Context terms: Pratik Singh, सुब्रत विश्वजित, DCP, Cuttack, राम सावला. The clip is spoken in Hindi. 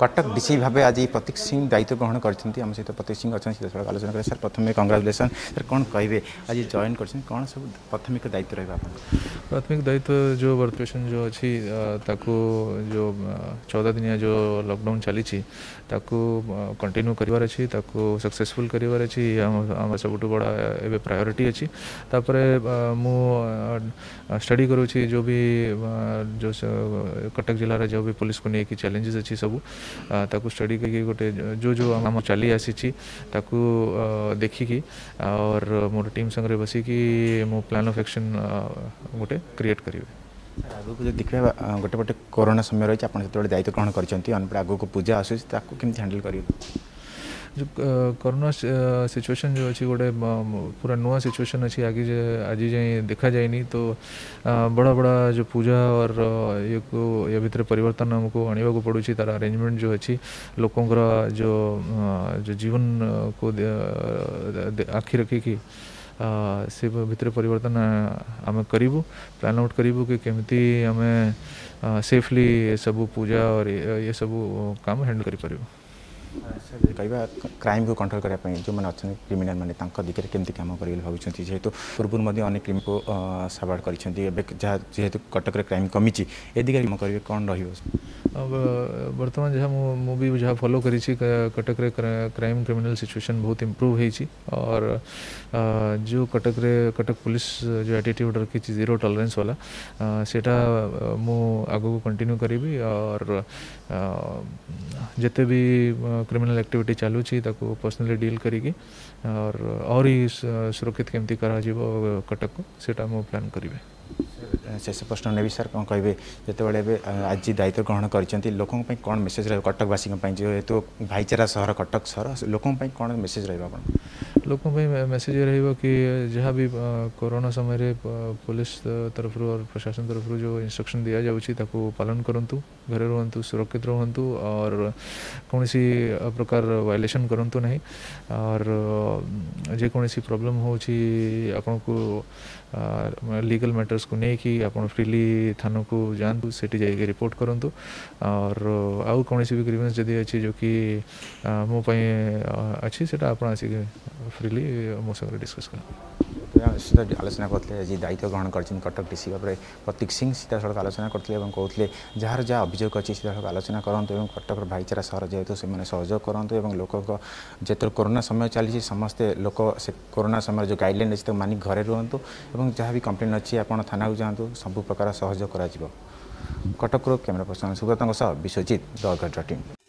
कटक डीसी भाव आज प्रतीक सिंह दायित्व ग्रहण करते आम सहित प्रतीक सिंह अच्छा सीधा सड़क आलोचना करें। सर प्रथम कंग्राचुलेसन सर कौन कहे आज जॉइन कर कौन सब प्राथमिक दायित्व रहा प्राथमिक दायित्व जो वर्तमान जो अच्छी ताकू जो 14 दिनिया जो लॉकडाउन चली कंटिन्यू कर सक्सेसफुल कर सब बड़ा ए प्रायोरीटी अच्छी तापर मु स्टडी करुँची जो भी जो कटक जिलार जो भी पुलिस को लेकिन चैलेंजेस अच्छी सब ताकू स्टडी करके गोटे जो जो आम चली आसी देखिकी और मोर टीम संगे बसिकी मो प्लान ऑफ एक्शन गोटे क्रिएट करें। आगुक जो देखा गोटेपटे कोरोना समय रही आपत दायित्व ग्रहण करते आगुक पूजा आसूस केमती हैंडल कर जो कोरोना सिचुएशन जो अच्छी गोटे पूरा नुआ सिचुएशन अच्छी आगे आज जाए देखा जाए तो बड़ा बड़ा जो पूजा और ये को ये भीतर परिवर्तन आमको आने पड़ू तार अरेंजमेंट जो अच्छी लोकंर जो जो जीवन को आखि रखिकी से भीतर परिवर्तन आम करूँ प्लान आउट करूँ कि केमती आम सेफली सब पूजा और ये सब काम हैंडल करूँ। सर कहवा क्राइम को कंट्रोल करने जो मैंने अच्छा क्रिमिनाल मैंने दिखे केमती कम करेंगे भाई जेहतु पूर्व अनेक क्रिम को सावाड़ करेतु कटक क्राइम कमी ए दिखे कम करेंगे कौन रही बर्तमान जहाँ मुझे जहाँ फॉलो करी कटक क्राइम क्रिमिनाल सिचुएशन बहुत इम्प्रूव होती और जो कटक पुलिस जो एटीट्यूड रखी जीरो टॉलरेंस वाला सेटा मु आगु कंटिन्यू करी और जिते भी क्रिमिनल एक्टिविटी चालू छी ताको पर्सनली डील करी और ही सुरक्षित केमती करा जीवो कटक को सेटा मो प्लान करिवे। शेष प्रश्न ने भी सर कौन कहे जिते आज दायित्व ग्रहण करते लोकों पे कौन मेसेज रहा कटकवासी जेहेतु भाईचारा सहर कटक सहर लोकों पे कौन मेसेज रहा लोकों पे मेसेज रहा कि जहाँ भी कोरोना समय पुलिस तरफ और प्रशासन तरफ जो इंस्ट्रक्शन दि जाऊँगी पालन करूँ घरे रुहतु सुरक्षित रुहतु और कौन सी प्रकार वायलेसन करूँ ना और जेकोसी प्रोब्लेम हो लीगल मैटर्स को लेकिन आप फ्रीली थाना को जातु से रिपोर्ट करूँ और आउ कौन भी ग्रीवेंस जदि अच्छी जो कि मोपाई अच्छी से आसिक फ्रीली मो संगे डिस्कस कर आलोचना करते आज दायित्व ग्रहण कर कटक डीसी भाव में प्रतीक सिंह सीधा सड़क आलोचना करते कहते जार जहाँ अभियोग अच्छी सीधा सड़क आलोचना करूँ कटक भाईचारा सहर जेहतु से सहयोग करूँ लोक जो कोरोना समय चली समस्ते लोक से कोरोना समय जो गाइडलाइन अच्छी मानि घरे रुहतु और जहाँ भी कंप्लेन अच्छी आपड़ थाना को जातु सब प्रकार सहयोग Cuttack camera person सुब्रत विश्वजित the.